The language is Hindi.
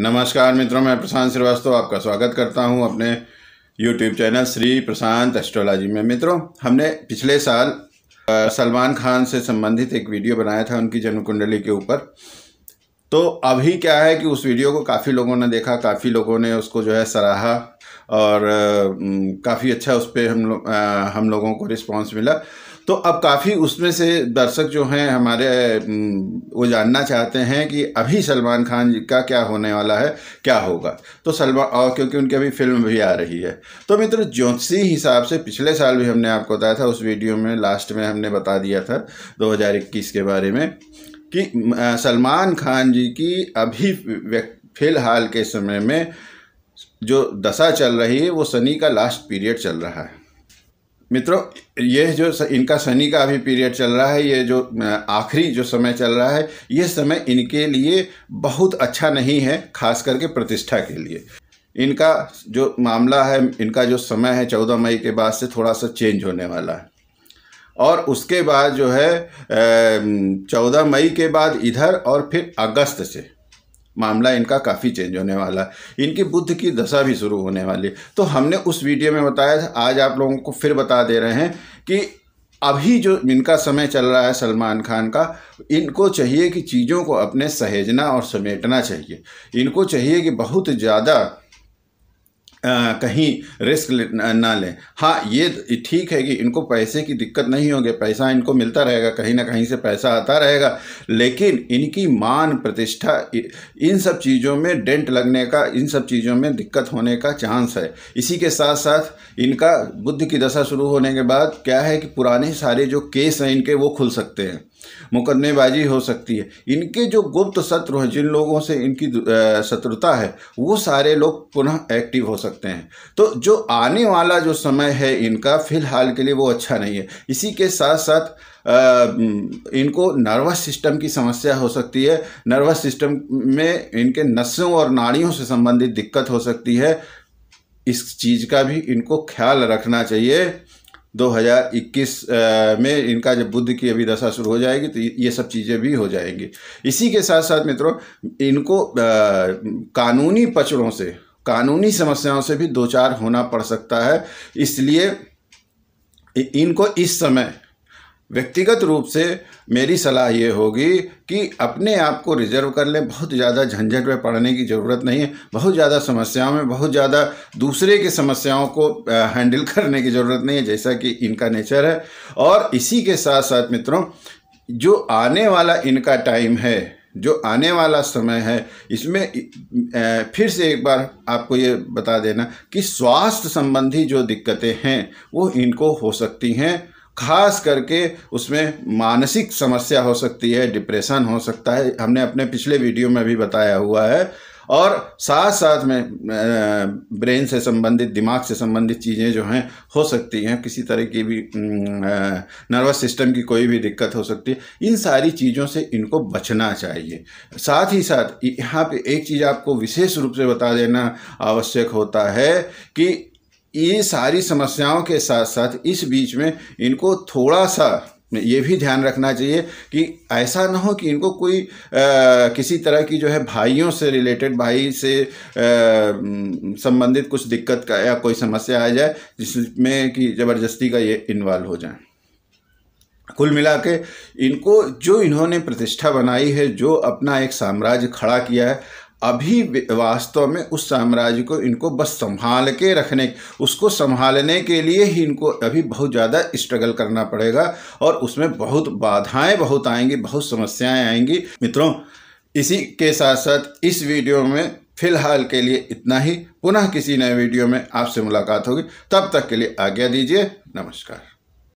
नमस्कार मित्रों, मैं प्रशांत श्रीवास्तव आपका स्वागत करता हूं अपने YouTube channel Shri Prashant astrology में। मित्रों, हमने पिछले साल सलमान खान से संबंधित एक वीडियो बनाया था उनकी जन्म कुंडली के ऊपर। तो अभी क्या है कि उस वीडियो को काफ़ी लोगों ने देखा, काफ़ी लोगों ने उसको जो है सराहा और काफ़ी अच्छा उस पर हम लोगों को रिस्पॉन्स मिला। तो अब काफ़ी उसमें से दर्शक जो हैं हमारे वो जानना चाहते हैं कि अभी सलमान खान जी का क्या होने वाला है, क्या होगा। तो और क्योंकि उनकी अभी फिल्म भी आ रही है, तो मित्रों ज्योतिषी हिसाब से पिछले साल भी हमने आपको बताया था, उस वीडियो में लास्ट में हमने बता दिया था 2021 के बारे में कि सलमान खान जी की अभी फ़िलहाल के समय में जो दशा चल रही है वो शनि का लास्ट पीरियड चल रहा है। मित्रों, ये जो इनका शनि का अभी पीरियड चल रहा है, ये जो आखिरी जो समय चल रहा है, ये समय इनके लिए बहुत अच्छा नहीं है, खास करके प्रतिष्ठा के लिए। इनका जो मामला है, इनका जो समय है 14 मई के बाद से थोड़ा सा चेंज होने वाला है। और उसके बाद जो है 14 मई के बाद इधर और फिर अगस्त से मामला इनका काफ़ी चेंज होने वाला है। इनकी बुध की दशा भी शुरू होने वाली। तो हमने उस वीडियो में बताया था, आज आप लोगों को फिर बता दे रहे हैं कि अभी जो इनका समय चल रहा है सलमान खान का, इनको चाहिए कि चीज़ों को अपने सहेजना और समेटना चाहिए। इनको चाहिए कि बहुत ज़्यादा कहीं रिस्क ना लें। हाँ, ये ठीक है कि इनको पैसे की दिक्कत नहीं होगी, पैसा इनको मिलता रहेगा, कहीं ना कहीं से पैसा आता रहेगा, लेकिन इनकी मान प्रतिष्ठा इन सब चीज़ों में डेंट लगने का, इन सब चीज़ों में दिक्कत होने का चांस है। इसी के साथ साथ इनका बुध की दशा शुरू होने के बाद क्या है कि पुराने सारे जो केस हैं इनके वो खुल सकते हैं, मुकदमेबाजी हो सकती है। इनके जो गुप्त शत्रु हैं, जिन लोगों से इनकी शत्रुता है, वो सारे लोग पुनः एक्टिव हो सकते हैं। तो जो आने वाला जो समय है इनका फिलहाल के लिए वो अच्छा नहीं है। इसी के साथ साथ इनको नर्वस सिस्टम की समस्या हो सकती है। नर्वस सिस्टम में इनके नसों और नाड़ियों से संबंधित दिक्कत हो सकती है। इस चीज़ का भी इनको ख्याल रखना चाहिए। 2021 में इनका जब बुध की अभी दशा शुरू हो जाएगी तो ये सब चीज़ें भी हो जाएंगी। इसी के साथ साथ मित्रों, इनको कानूनी पचड़ों से, कानूनी समस्याओं से भी दो चार होना पड़ सकता है। इसलिए इनको इस समय व्यक्तिगत रूप से मेरी सलाह ये होगी कि अपने आप को रिजर्व कर लें। बहुत ज़्यादा झंझट में पड़ने की ज़रूरत नहीं है, बहुत ज़्यादा समस्याओं में, बहुत ज़्यादा दूसरे की समस्याओं को हैंडल करने की ज़रूरत नहीं है, जैसा कि इनका नेचर है। और इसी के साथ साथ मित्रों, जो आने वाला इनका टाइम है, जो आने वाला समय है, इसमें फिर से एक बार आपको ये बता देना कि स्वास्थ्य संबंधी जो दिक्कतें हैं वो इनको हो सकती हैं। खास करके उसमें मानसिक समस्या हो सकती है, डिप्रेशन हो सकता है, हमने अपने पिछले वीडियो में भी बताया हुआ है। और साथ साथ में ब्रेन से संबंधित, दिमाग से संबंधित चीज़ें जो हैं हो सकती हैं। किसी तरह की भी नर्वस सिस्टम की कोई भी दिक्कत हो सकती है। इन सारी चीज़ों से इनको बचना चाहिए। साथ ही साथ यहाँ पे एक चीज़ आपको विशेष रूप से बता देना आवश्यक होता है कि ये सारी समस्याओं के साथ साथ इस बीच में इनको थोड़ा सा ये भी ध्यान रखना चाहिए कि ऐसा ना हो कि इनको कोई किसी तरह की जो है भाइयों से रिलेटेड, भाई से संबंधित कुछ दिक्कत का या कोई समस्या आ जाए जिसमें कि ज़बरदस्ती का ये इन्वॉल्व हो जाए। कुल मिला के इनको जो इन्होंने प्रतिष्ठा बनाई है, जो अपना एक साम्राज्य खड़ा किया है, अभी वास्तव में उस साम्राज्य को इनको बस संभाल के रखने, उसको संभालने के लिए ही इनको अभी बहुत ज़्यादा स्ट्रगल करना पड़ेगा और उसमें बहुत बाधाएं बहुत आएंगी, बहुत समस्याएं आएंगी। मित्रों, इसी के साथ साथ इस वीडियो में फ़िलहाल के लिए इतना ही। पुनः किसी नए वीडियो में आपसे मुलाकात होगी, तब तक के लिए आज्ञा दीजिए। नमस्कार।